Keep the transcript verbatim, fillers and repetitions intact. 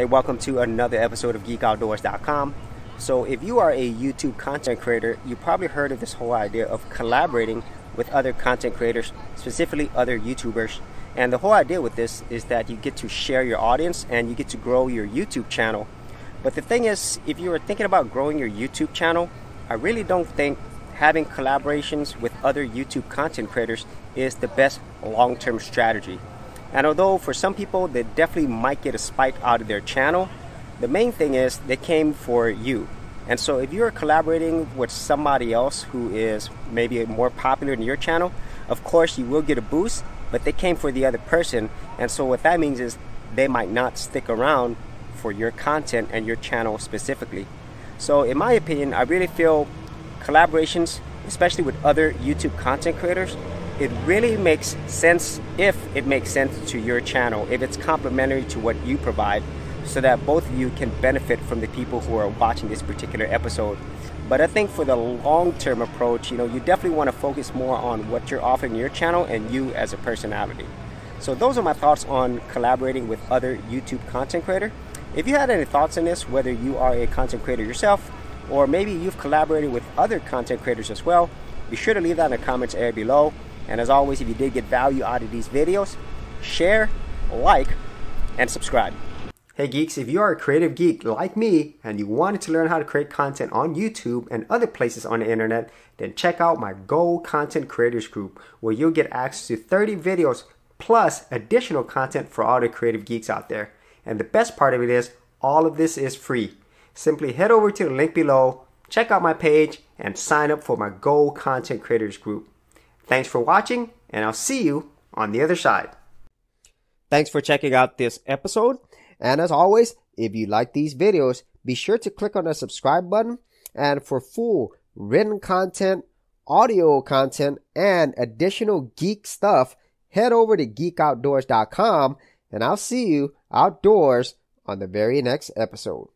Hey, welcome to another episode of geek outdoors dot com. So if you are a YouTube content creator, you probably heard of this whole idea of collaborating with other content creators, specifically other YouTubers. And the whole idea with this is that you get to share your audience and you get to grow your YouTube channel. But the thing is, if you are thinking about growing your YouTube channel, I really don't think having collaborations with other YouTube content creators is the best long-term strategy. And although for some people they definitely might get a spike out of their channel, the main thing is they came for you. And so if you're collaborating with somebody else who is maybe more popular than your channel, of course you will get a boost, but they came for the other person. And so what that means is they might not stick around for your content and your channel specifically. So in my opinion, I really feel collaborations, especially with other YouTube content creators, it really makes sense if it makes sense to your channel, if it's complementary to what you provide, so that both of you can benefit from the people who are watching this particular episode. But I think for the long-term approach, you know, you definitely want to focus more on what you're offering your channel and you as a personality. So those are my thoughts on collaborating with other YouTube content creators. If you had any thoughts on this, whether you are a content creator yourself, or maybe you've collaborated with other content creators as well, be sure to leave that in the comments area below. And as always, if you did get value out of these videos, share, like, and subscribe. Hey geeks, if you are a creative geek like me and you wanted to learn how to create content on YouTube and other places on the internet, then check out my Go Content Creators Group, where you'll get access to thirty videos plus additional content for all the creative geeks out there. And the best part of it is, all of this is free. Simply head over to the link below, check out my page, and sign up for my Go Content Creators Group. Thanks for watching, and I'll see you on the other side. Thanks for checking out this episode. And as always, if you like these videos, be sure to click on the subscribe button. And for full written content, audio content, and additional geek stuff, head over to geek outdoors dot com, and I'll see you outdoors on the very next episode.